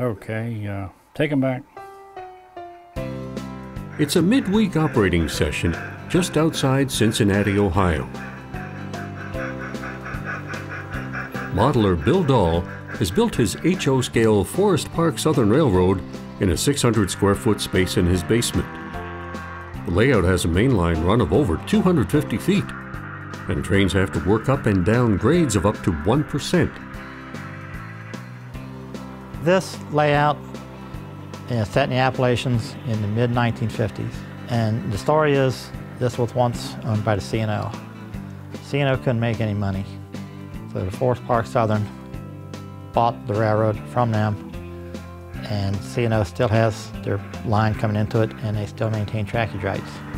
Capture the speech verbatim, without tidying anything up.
Okay, uh, take them back. It's a midweek operating session just outside Cincinnati, Ohio. Modeler Bill Doll has built his H O scale Forest Park Southern Railroad in a six hundred square foot space in his basement. The layout has a mainline run of over two hundred fifty feet, and trains have to work up and down grades of up to one percent. This layout is set in the Appalachians in the mid nineteen fifties, and the story is this was once owned by the C and O. C and O couldn't make any money, so the Forest Park Southern bought the railroad from them, and C and O still has their line coming into it, and they still maintain trackage rights.